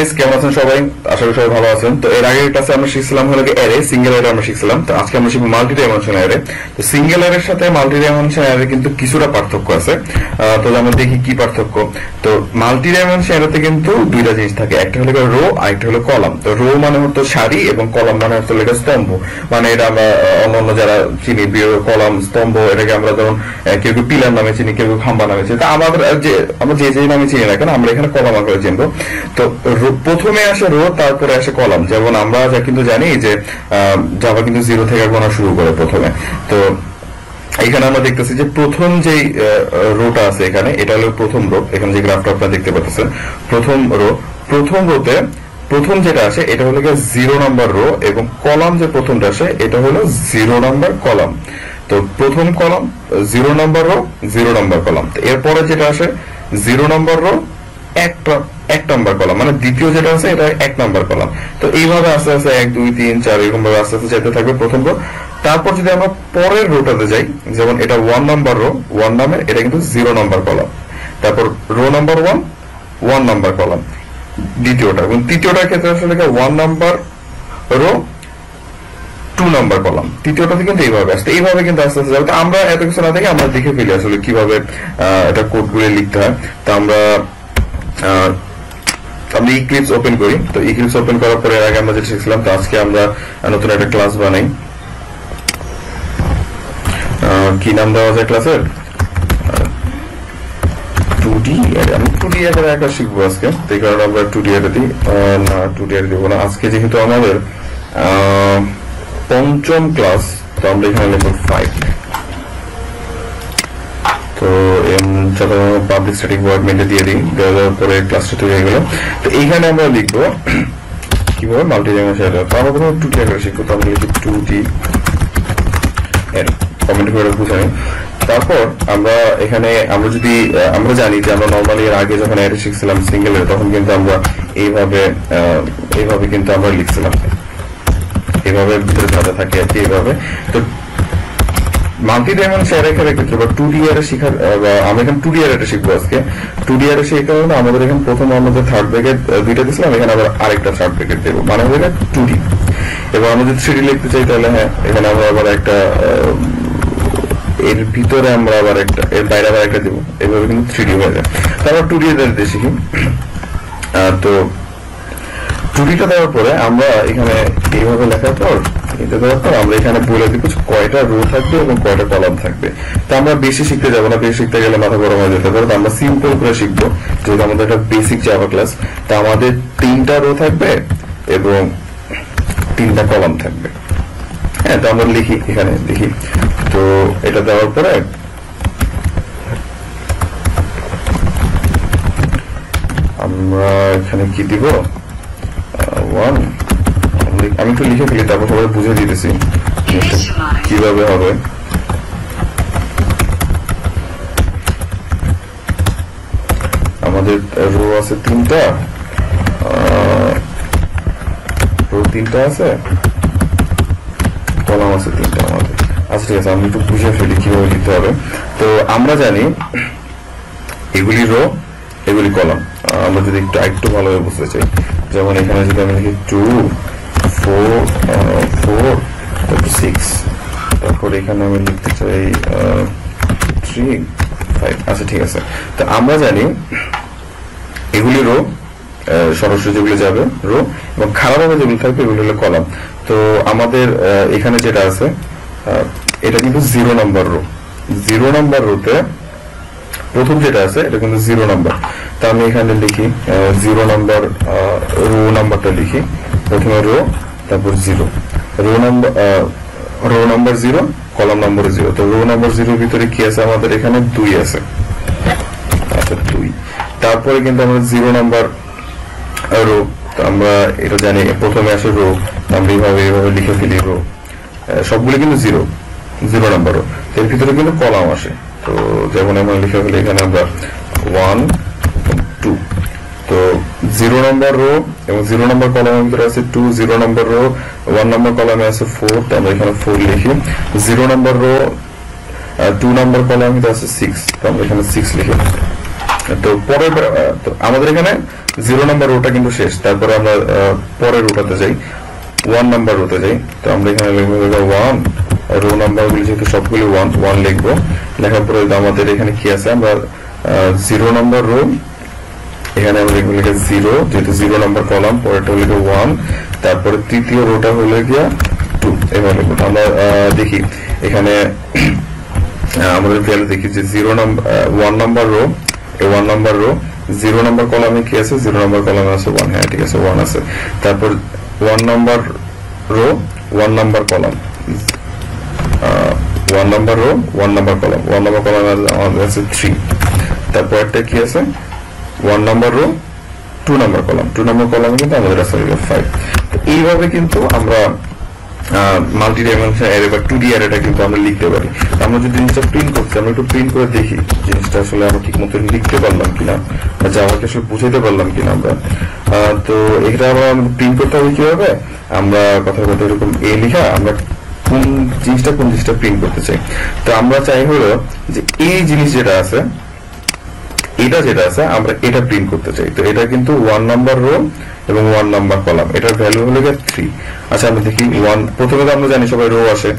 guys, কেমন আছেন সবাই? আশা করি সবাই ভালো আছেন। তো এর আগে ক্লাসে আমরা শিখছিলাম হলো কি অ্যারে, সিঙ্গেল অ্যারে আমরা শিখছিলাম। তো আজকে আমরা শিখব মাল্টি ডাইমেনশনাল অ্যারে। তো সিঙ্গেল অ্যারের সাথে মাল্টি ডাইমেনশনাল অ্যারে কিন্তু কিছুটা পার্থক্য আছে। তো আমরা দেখি কি পার্থক্য। তো মাল্টি ডাইমেনশনাল অ্যারেতে কিন্তু দুইটা জিনিস থাকে, একটা হলো রো আর একটা হলো কলাম। তো রো মানে হচ্ছে সারি এবং কলাম মানে হচ্ছে স্তম্ভ। মানে এটা আমরা অন্য যারা চিনি কলাম স্তম্ভ, এটাকে আমরা যেমন কেউ কেউ পিলার নামে চিনি, কেউ কেউ খাম্বা নামে চিনি। তা আমরা যে নামে চিনি না কেন, আমরা এখানে কলাম আকারে চিনবো। তো প্রথমে আসে রো, তারপরে আসে কলাম। যেমন আমরা যা কিন্তু জানি যে জাভা কিন্তু 0 থেকে গোনা শুরু করে প্রথমে। তো এখানে আমরা দেখতেছি যে প্রথম যে রোটা আছে এখানে, এটা হলো প্রথম রো। এখানে যে গ্রাফটা আপনারা দেখতে পাচ্ছেন প্রথম রো, প্রথম রোতে প্রথম যেটা আসে এটা হলো 0 নাম্বার রো, এবং কলাম যে প্রথমটা আসে এটা হলো 0 নাম্বার কলাম। তো প্রথম column 0 number row, 0 number column. এরপরে যেটা আসে 0 নাম্বার রো, এক নাম্বার কলাম, মানে দ্বিতীয় যেটা আছে এটা এক নাম্বার কলাম। তো এইভাবে আস্তে আস্তে 1 2 3 4 এরকম ভাবে আস্তে আস্তে যেতে থাকবে প্রথম রো। তারপর যদি আমরা পরের রোটাতে যাই, যেমন এটা 1 নাম্বার রো, 1 নামের, এটা কিন্তু 0 নাম্বার কলাম। তারপর রো নাম্বার 1, 1 নাম্বার কলাম দ্বিতীয়টা। এবং তৃতীয়টার ক্ষেত্রে আসলে 1 নাম্বার রো, 2 নাম্বার কলাম। তৃতীয়টাতে কিন্তু এইভাবে আসছে, এইভাবে কিন্তু আস্তে আস্তে যাবে। তো আমরা এত কিছু না থেকে আমরা দেখে ফেলি আসলে কিভাবে এটা কোড করে লিখতে হয়। তো আমরা ইক্লিপস ওপেন করি। তো ইক্লিপস ওপেন করার পরে আগে আমরা যেটা শিখছিলাম, তো আজকে আমরা নতুন একটা ক্লাস বানাই। কি নাম দেওয়া যায় ক্লাসের? 2D array. আমি 2D অ্যারে একটা শিখবো আজকে, তাই কারণে আমরা 2D অ্যারে দিই। না, 2D অ্যারে দেবো না আজকে, যেহেতু আমাদের ৫ম ক্লাস। তো আমরা এখানে লিখব 5। তো পাবলিক স্ট্যাটিক ভয়েড মেইন দিয়ে দিই, দেওয়ার পরে ক্লাসটা তৈরি হয়ে গেল। তো এইখানে আমরা লিখবো কিভাবে মাল্টি ডাইমেনশনাল অ্যারে। তো আমরা প্রথমে 2D অ্যারে শিখবো। তো আমরা লিখি 2D অ্যারে, কমেন্ট করে বুঝাই। তারপর আমরা এখানে আমরা জানি যে আমরা নর্মালি এর আগে যখন অ্যারে শিখছিলাম সিঙ্গেল অ্যারে, তখন কিন্তু আমরা এইভাবে কিন্তু আমরা লিখছিলাম, এইভাবে ভিতরে ধাঁধা থাকে আর কি এইভাবে। তো মাল্টি ডাইমেনশনাল অ্যারে ক্ষেত্রে বা 2D অ্যারে শিখার, আমি এখন 2D অ্যারেটা শিখবো আজকে। 2D অ্যারে শেখার জন্য আমাদের এখানে প্রথম আমাদের থার্ড ব্র্যাকেট দুইটা দিয়েছিলাম, এখানে আবার আরেকটা থার্ড ব্র্যাকেট দেবো, মানে হবে 2D। এবার আমরা যদি 3D লিখতে চাই তাহলে হ্যাঁ, এখানে আমরা আবার একটা, এর ভিতরে আমরা আবার একটা, এর বাইরে আবার একটা দেবো, এভাবে কিন্তু 3D হয়ে যায়। তারপর 2D অ্যারেতে শিখি। তো 2Dটা দেওয়ার পরে আমরা এখানে এইভাবে লেখার পর আমরা এখানে বলে দিব কয়টা রো থাকবে এবং কয়টা কলাম থাকবে। তো আমরা বেশি শিখতে যাবো না, বেশি শিখতে গেলে মাথা গরম হয়ে যেতে পারে। তো আমরা সিম্পল করে শিখবো, যেহেতু আমাদের একটা বেসিক জাভা ক্লাস। তো আমাদের 3টা রো থাকবে এবং 3টা কলাম থাকবে। হ্যাঁ, তো আমরা লিখি এখানে দেখি। তো এটা দেওয়ার পরে আমরা এখানে কি দিব, 1। আমি একটু লিখে ফেলি, তারপর সবাই বুঝে দিতেছি কিভাবে হবে। আমাদের রো আছে 3টা, রো 3টা আছে, কলাম আছে 3টা আমাদের। আচ্ছা ঠিক আছে, আমি একটু বুঝে ফেলি কিভাবে লিখতে হবে। তো আমরা জানি এগুলি রো, এগুলি কলাম। আমরা যদি একটু ভালোভাবে বুঝতে চাই, যেমন এখানে যদি আমি লিখি 2 4 4, তারপর 6, তারপর এখানে আমি লিখতে চাই 3 5। আচ্ছা ঠিক আছে। তো আমরা জানি এগুলি রো, সরাসরি যেগুলো যাবে রো, এবং খারাপ হবে যেগুলো থাকবে এগুলো হলো কলাম। তো আমাদের এখানে যেটা আছে এটা কিন্তু 0 নাম্বার রো। 0 নাম্বার রোতে প্রথম যেটা আছে এটা কিন্তু 0 নাম্বার। তো আমি এখানে লিখি 0 নাম্বার রো নাম্বারটা লিখি, প্রথমে রো, তারপর 0, রো নাম্বার 0, কলাম নাম্বার 0। তো রো নাম্বার 0 এর ভিতরে কি আছে আমাদের? এখানে 2 আছে। আচ্ছা 2। তারপরে কিন্তু আমরা 0 নাম্বার রো, তো আমরা এটা জানি প্রথমে আসে রো, আমরা এইভাবে লিখে ফেলি রো, সবগুলো কিন্তু 0 নাম্বার রো। এর ভিতরে কিন্তু কলাম আসে। তো যেমন আমরা লিখে ফেলি এখানে আমরা 1 2। তো 0 নাম্বার রো এবং 0 নাম্বার কলামের ভিতরে আছে 2, 0 নাম্বার রো 1 নাম্বার কলামে আছে 4, তো আমরা এখানে 4 লিখি। 0 নাম্বার রো 2 নাম্বার কলামের ভিতরে আছে 6, তো আমরা এখানে 6 লিখি। তো পরের আমাদের এখানে 0 নম্বর রোটা কিন্তু শেষ তারপরে আমরা পরের রোটাতে যাই 1 নম্বর রোতে যাই তো আমরা এখানে লিখব 1 রো নাম্বারগুলো যেহেতু সবগুলো 1 1 লিখব লেখার পরে আমাদের এখানে কি আছে আমরা 0 নম্বর রো এখানে আমরা লিখব 0 যেহেতু 0 নম্বর কলাম পরেরটা লিখব 1 তারপরে তৃতীয় রোটা হলো গিয়া 2 এবারে আমরা দেখি এখানে আমরা ভ্যালু দেখি যে 1 number row A 1 number row, 0 number column e ki ache 0 number column e ache 1 hai thik ache 1 ache tarpor 1 number row 1 number column 1 number row 1 number column e ache 3 tarpor ekta ki ache 1 number row 2 number column 2 number column e kintu amader ache 5 to ei bhabe kintu amra multi dimension array ba 2d array ta kintu amra likhte pari amra jodi jinishta print korchi amra ekটু print kore dekhi jinishta ashole amra ঠিকমতো লিখতে পারলাম কিনা বা জাভাকে আসলে বুঝাইতে পারলাম কিনা আমরা তো এটা আমরা print করতে হবে কিভাবে আমরা কথা বলতে এরকম a লিখা আমরা কোন জিনিসটা print করতে চাই তো আমরা চাই হলো যে এই জিনিস যেটা আছে আমরা এটা print করতে চাই তো এটা কিন্তু 1 নাম্বার রো এবং 1 নাম্বার কলাম এটার ভ্যালু হলো 3 আচ্ছা আমরা দেখি 1 প্রথমে তো আমরা জানি সবাই রো আসে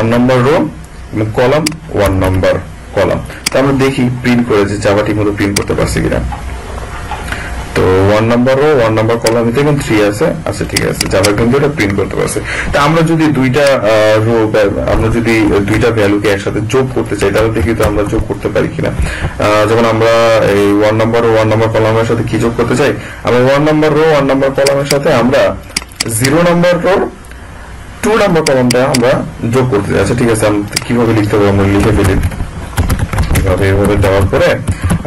1 নাম্বার রো এবং কলাম 1 নাম্বার কলাম তো আমরা দেখি প্রিন্ট করে যে জাভাটি মতো প্রিন্ট করতে পারছে কিনা তো 1 নাম্বার রো 1 নাম্বার কলাম এতে কিন্তু 3 আছে আচ্ছা ঠিক আছে জাভা কিন্তু এটা প্রিন্ট করতে পারছে তো আমরা যদি দুইটা রো আমরা যদি দুইটা ভ্যালুকে একসাথে যোগ করতে চাই তাহলে দেখি তো আমরা যোগ করতে পারি কিনা যখন আমরা এই 1 নাম্বার ও 1 নাম্বার কলামের সাথে কি যোগ করতে চাই আমরা 1 নাম্বার রো 1 নাম্বার কলামের সাথে আমরা 0 নাম্বার রো 2 নাম্বার কলামটা আমরা যোগ করতে যাচ্ছি ঠিক আছে আমরা কিভাবে লিখতে হবে আমরা লিখে ফেলি এভাবে এভাবে দেওয়ার পরে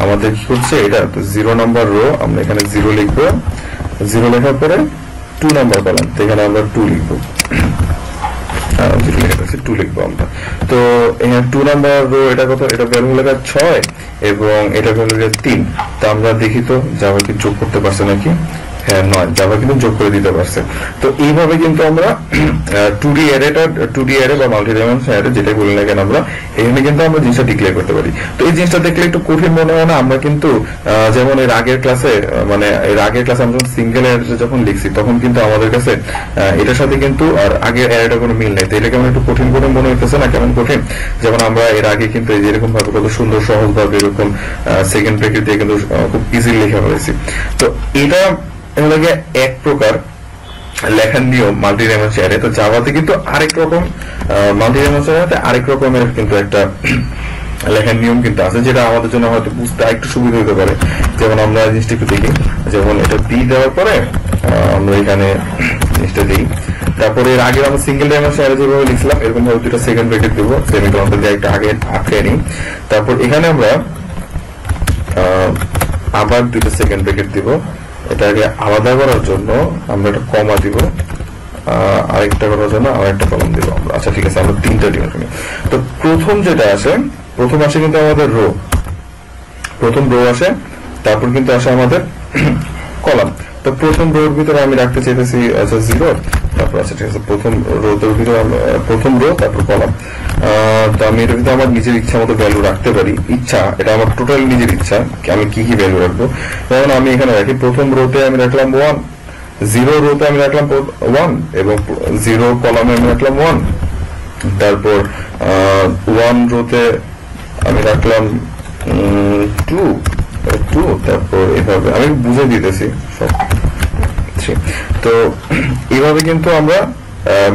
আমাদের কি হচ্ছে এটা তো 0 নাম্বার রো আমরা এখানে 0 লিখব 0 লেখার পরে 2 নাম্বার কলাম এখানে আমরা 2 লিখব আর যদি এটা 2 লিখব আমরা তো এখানে 2 নাম্বার রো এটা কত এটা ভ্যালু লাগা 6 এবং এটা ভ্যালু লাগা 3 তো আমরা দেখি তো জাভা কি যোগ করতে পারছে নাকি হ্যাঁ নয় জাভা কিন্তু যোগ করে দিতে পারছে তো এইভাবে কিন্তু আমরা 2d অ্যারেটা 2d অ্যারে বা মাল্টি ডাইমেনশনাল অ্যারে যেটা বলি না কেন আমরা এখানে কিন্তু আমরা জিনিসটা ডিক্লেয়ার করতে পারি তো এই জিনিসটা দেখলে একটু কঠিন মনে হয় না আমরা কিন্তু যেমন এর আগের ক্লাসে আমরা সিঙ্গেল অ্যারে যখন লিখছি তখন কিন্তু আমাদের কাছে এটার সাথে কিন্তু আর আগের অ্যারেটা কোনো মিল নাই তো এটা কেমন একটু কঠিন কঠিন মনে হচ্ছে না কেমন কঠিন যেমন আমরা এর আগে কিন্তু এই যেরকম ভাবে কত সুন্দর সহজ ভাবে এরকম সেকেন্ড ব্র্যাকেট দিয়ে কিন্তু খুব ইজিলি লেখা হয়েছে তো এটা এর আগে এক প্রকার লেখার নিয়ম মাল্টি ডাইমেনশনাল অ্যারে তো জাভাতে কিন্তু আরেক রকম মাল্টি ডাইমেনশনাল অ্যারেতে আরেক রকমের কিন্তু একটা লেখার নিয়ম কিন্তু আছে যেটা আমাদের জন্য হয়তো বুঝতে একটু সুবিধা হতে পারে যেমন আমরা জিনিসটা একটু দেখি যেমন এটা b দেওয়ার পরে আমরা এখানে জিনিসটা দেই তারপরে এর আগে আমরা সিঙ্গেল ডাইমেনশনাল অ্যারে যেভাবে লিখলাম এরকম ভাবে দুটো সেকেন্ড ব্র্যাকেট দেব সেমিকোলন দিয়ে একটা আগে আটকাইনি তারপর এখানে আমরা আবার দুটো সেকেন্ড ব্র্যাকেট দেব এটাকে আলাদা করার জন্য আমরা একটা কমা দিব আরেকটা করার জন্য আরেকটা কলাম দিব আমরা আচ্ছা ঠিক আছে আমরা তিনটা ডিমেনশন তো প্রথম আসে কিন্তু আমাদের রো প্রথম রো আসে তারপর কিন্তু আসে আমাদের কলাম তো প্রথম রোর ভিতরে আমি রাখতে চাইতেছি আচ্ছা 0 তারপর আচ্ছা ঠিক আছে প্রথম রোর ভিতরে প্রথম রো তারপর কলাম তো আমি এর ভিতরে আমার নিজের ইচ্ছামতো ভ্যালু রাখতে পারি ইচ্ছা এটা আমার টোটাল নিজের ইচ্ছা যে আমি কি কি ভ্যালু রাখবো কারণ আমি এখানে রাখি প্রথম রোতে আমি রাখলাম 1 0 রোতে আমি রাখলাম 1 এবং 0 কলামে আমি রাখলাম 1 তারপর 1 রোতে আমি রাখলাম 2 তারপর এভাবে আমি বুঝিয়ে দিতেছি সব তো এইভাবে কিন্তু আমরা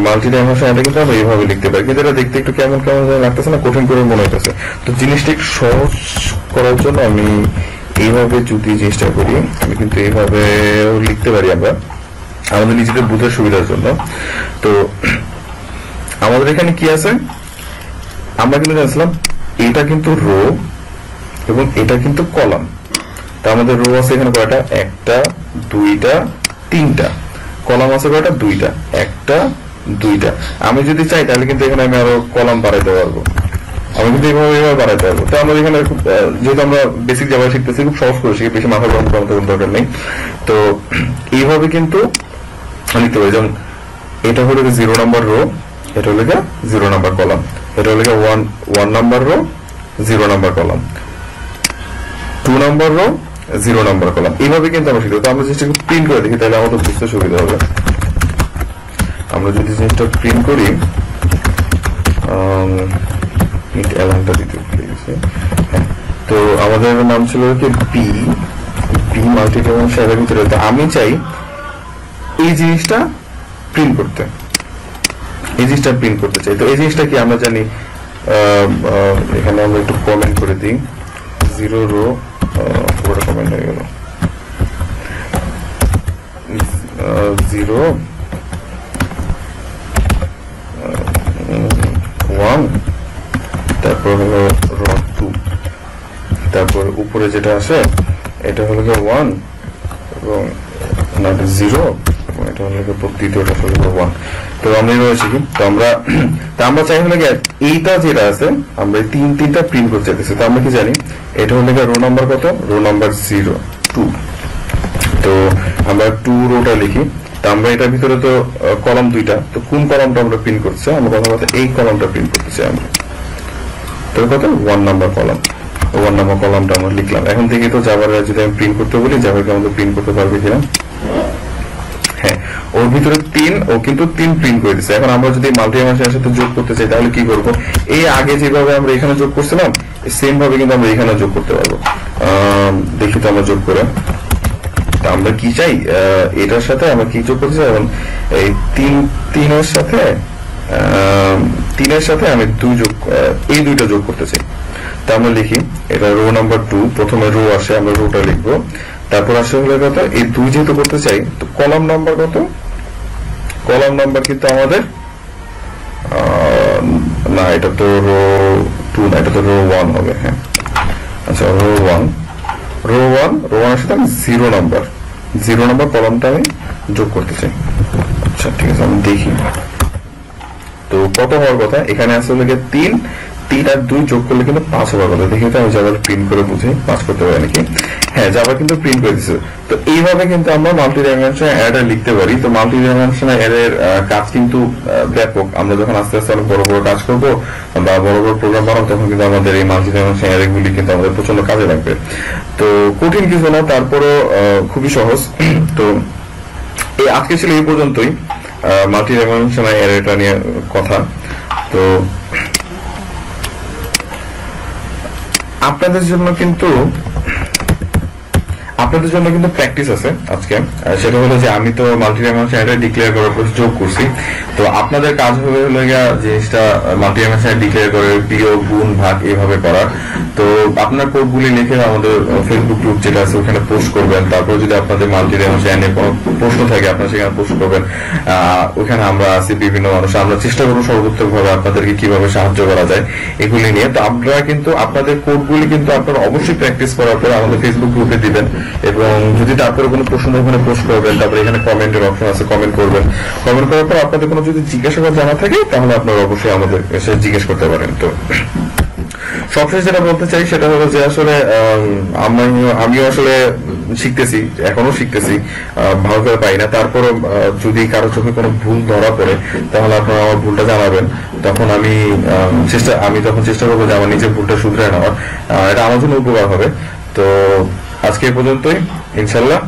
মাল্টি ডাইমেনশনাল এটা কিন্তু আমরা এইভাবে লিখতে পারি কিন্তু এটা দেখতে একটু কেমন লাগতেছে না কঠিন করে মনে হচ্ছে তো জিনিসটা একটু সহজ করার জন্য আমি এইভাবে যদি চেষ্টা করি আমি কিন্তু এইভাবে লিখতে পারি আমরা আমাদের নিজেদের বুঝার সুবিধার জন্য তো আমাদের এখানে কি আছে আমরা কিন্তু জানলাম এটা কিন্তু রো এবং এটা কিন্তু কলাম তো আমাদের রো আছে এখানে কয়টা একটা দুইটা তিনটা কলাম আছে কয়টা দুইটা একটা দুইটা আমি যদি চাই তাহলে কিন্তু এখানে আমি আরো কলাম বাড়াইতে পারবো আমি কিন্তু এইভাবে বাড়াইতে পারবো তো আমরা এখানে যেহেতু আমরা বেসিক জাভা শিখতেছি খুব সহজ করে শিখি বেশি মাথা গরম করার কোনো দরকার নেই তো এইভাবে কিন্তু লিখতে হবে যেমন এটা হলো 0 নাম্বার রো এটা হলো 0 নাম্বার কলাম এটা হলো 1 number row 0 number column 2 number row, 0 number column. এইভাবে কিন্তু আমরা সেটা তো আমরা জিনিসটাকে প্রিন্ট করে দেখি তাহলে আমাদের বুঝতে সুবিধা হবে। আমরা যদি জিনিসটা প্রিন্ট করি it এলানটা দিতে প্লিজ। তো আমাদের নাম ছিল কি p মাল্টিপ্লিকেশন এর ভিতরে তো আমি চাই এই জিনিসটা প্রিন্ট করতে। এই জিনিসটা প্রিন্ট করতে চাই। তো এই জিনিসটা কি আমরা জানি এখানে আমরা একটু কমেন্ট করে দিই জিরো রো পুরোটা কমেন্ট হয়ে গেল জিরো ওয়ান তারপর হলো রো টু তারপর উপরে যেটা আসে এটা হলো গিয়ে ওয়ান এবং জিরো এবং এটা হলো গিয়ে দ্বিতীয়টা হলো গিয়ে ওয়ান। তো আমরা রয়েছে কি তো আমরা চাই হলে এইটা যেটা আছে আমরা তিনটা প্রিন্ট করতে চাইছি। তো আমরা কি জানি এটা হলে রো নাম্বার কত রো নাম্বার 02। তো আমরা 2 রোটা লিখি। তো আমরা এটার ভিতরে তো কলাম দুইটা তো কোন কলামটা আমরা প্রিন্ট করছি আমরা কথা এই কলামটা প্রিন্ট করতে চাই আমরা। তো কত 1 নাম্বার কলাম 1 নাম্বার কলামটা আমরা লিখলাম। এখন থেকে তো জাভার যদি আমি প্রিন্ট করতে বলি জাভাকে আমরা প্রিন্ট করতে পারবে কিনা হ্যাঁ ওর ভিতরে 3 ও কিন্তু 3 প্রিন্ট করে দিয়েছে। এখন আমরা যদি মাল্টিপ্লিকেশনের সাথে যোগ করতে চাই তাহলে কি করব এই আগে যেভাবে আমরা এখানে যোগ করছিলাম সেম ভাবে কিন্তু আমরা এখানে যোগ করতে পারবো। দেখি তো আমরা যোগ করে তো আমরা কি চাই এটার সাথে আমরা কি যোগ করতে চাই এখন এই 3 এর সাথে আমি 2 যোগ এই দুটো যোগ করতে চাই। তো আমরা লিখি এটা রো নাম্বার 2 প্রথমে রো আসে আমরা রোটা লিখব তারপর আসলে হলো কত এই 2 যেহেতু করতে চাই তো কলাম নাম্বার কত কলাম নাম্বার কিন্তু আমাদের না এটা তো রো 2 না এটা তো রো 1 হবে হ্যাঁ আচ্ছা রো 1 এর সাথে আমি 0 নাম্বার কলামটা আমি যোগ করতে চাই। আচ্ছা ঠিক আছে আমি দেখি তো কত হওয়ার কথা এখানে আসলে কি 3 আর 2 যোগ করলে কিন্তু 5 হওয়ার কথা। দেখি তো আমি জাভা প্রিন্ট করে বুঝি 5 করতে পারি নাকি হ্যাঁ জাভা কিন্তু প্রিন্ট করে দিয়েছে। তো এইভাবে কিন্তু আমরা মাল্টি ডাইমেনশনাল অ্যারে লিখতে পারি। তো মাল্টি ডাইমেনশনাল অ্যারের কাজ কিন্তু ব্যাপক। আমরা যখন আস্তে আস্তে বড় বড় কাজ করব বা বড় বড় প্রোগ্রাম বানাবো তখন কিন্তু আমাদের এই মাল্টি ডাইমেনশনাল অ্যারেগুলি কিন্তু আমাদের প্রচন্ড কাজে লাগবে। তো কঠিন কিছু না তারপরও খুবই সহজ। তো এই আজকে ছিল এই পর্যন্তই মাল্টি ডাইমেনশনাল অ্যারেটা নিয়ে কথা। তো আপনাদের জন্য কিন্তু প্র্যাকটিস আছে আজকে সেটা হলো যে আমি তো মাল্টিডাইমেনশনাল অ্যারে ডিক্লেয়ার করার পর যোগ করছি। তো আপনাদের কাজ হবে হলো জিনিসটা মাল্টিডাইমেনশনাল ডিক্লেয়ার করে বিয়োগ গুণ ভাগ এইভাবে করা। তো আপনার কোডগুলি লিখে আমাদের ফেসবুক গ্রুপ যেটা আছে ওখানে পোস্ট করবেন। তারপর যদি আপনাদের মাল্টিডাইমেনশনাল অ্যারে কোনো প্রশ্ন থাকে আপনারা সেখানে পোস্ট করবেন। ওখানে আমরা আছি বিভিন্ন মানুষ আমরা চেষ্টা করবো সর্বোত্তমভাবে আপনাদেরকে কিভাবে সাহায্য করা যায় এগুলি নিয়ে। তো আপনারা কিন্তু আপনাদের কোডগুলি কিন্তু আপনারা অবশ্যই প্র্যাকটিস করার পরে আমাদের ফেসবুক গ্রুপে দিবেন এবং যদি তারপরে কোনো প্রশ্ন ওখানে পোস্ট করবেন। তারপরে এখানে কমেন্টের অপশন আছে কমেন্ট করবেন। কমেন্ট করার পর আপনাদের কোনো যদি জিজ্ঞাসা জানা থাকে তাহলে আপনারা অবশ্যই আমাদের এসে জিজ্ঞেস করতে পারেন। তো সবশেষ যেটা বলতে চাই সেটা হলো যে আসলে আমিও আসলে শিখতেছি এখনো শিখতেছি ভালো করে পাই না। তারপরে যদি কারো চোখে কোনো ভুল ধরা পড়ে তাহলে আপনারা আমার ভুলটা জানাবেন। তখন আমি তখন চেষ্টা করবো যে আমার নিজের ভুলটা শুধরে নেওয়ার এটা আমার জন্য উপকার হবে। তো আজকে এই পর্যন্তই ইনশাল্লাহ।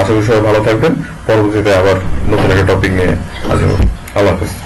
আশা করি সবাই ভালো থাকবেন। পরবর্তীতে আবার নতুন একটা টপিক নিয়ে আসবো। আল্লাহ হাফেজ।